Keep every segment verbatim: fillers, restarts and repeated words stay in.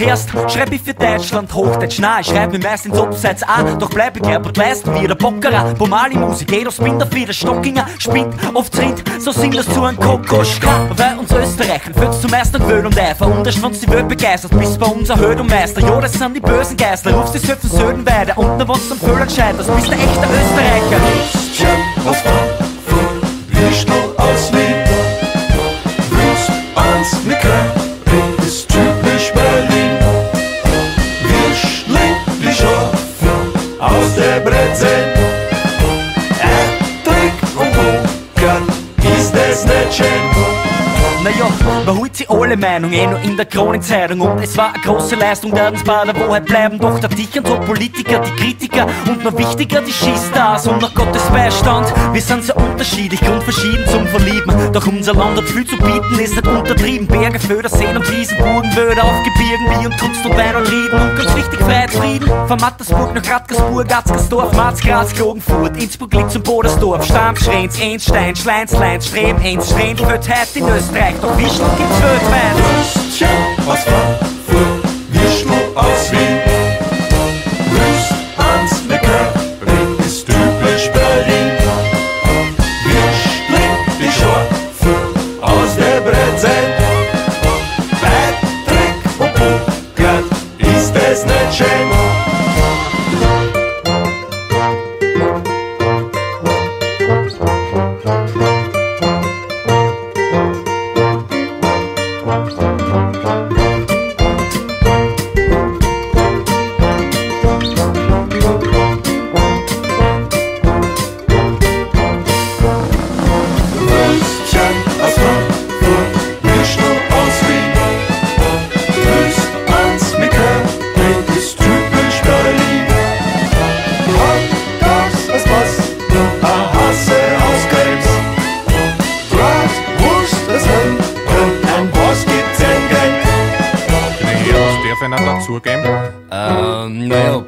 verkehrst, schreib ich für Deutschland Hochdeutsch nein. Ich schreib mir meistens Abseits an, doch bleib ich Gerbert Leisten wie der Bockerer. Bomali Musik, jeder Spinder wie der Stockinger spinnt oft Rind, so singt das zu einem Kokoschka. Weil uns Österreichern führt's zum Meistern Wöhl und Ei. Verunterst, wenn's die Welt begeistert, bis bei uns erhöht und Meister. Ja, das sind die bösen Geißler, rufst die Söfen Söden weiter. Und na was am Völlern scheiterst, bist der echte Österreicher. Christian aus Frankfurt, Lischl aus Wien, Wüst ans Mikro. Aus der Brezel, Erdrück und Buckern, ist das nicht schön? Naja, man holt sich alle Meinung, eh nur in der Kronenzeitung. Und es war eine große Leistung, da uns bei der Wahrheit bleiben. Doch der Dichern, so Politiker, die Kritiker und noch wichtiger die Skistars. Und nach Gottes Beistand, wir sind sehr unterschiedlich und verschieden zum Verlieben. Doch unser Land hat viel zu bieten, ist nicht untertrieben. Berge, Föder, Seen und Wiesen, Burgen, Wöder auf Gebirgen, wie und Kunst und Wein und Rieden. Und ganz richtig Freiheitsfrieden, von Mattersburg nach Radgersburg, Atzgersdorf, Marz, Graz, Klagenfurt, Innsbruck, Litz und Bodersdorf, Stamp, Schreins, Einstein, Schleinslein, Strem, Enz, Strem, Föt, heute in Österreich. Doch Wischl gibt's weltweit. Christian aus Frankfurt, Wischl aus Wien, Wüst ans Neckarring ist typisch Berlin. Wischl, die Schorfe aus der Brezel, Patrick und Buckert, ist es nicht schön?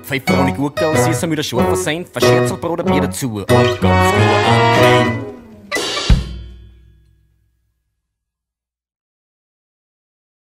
Pfeife ohne Gurke, und sie sind wieder scharf versehen, Verscherzelbrot ab ihr dazu, und ganz klar ein Creme.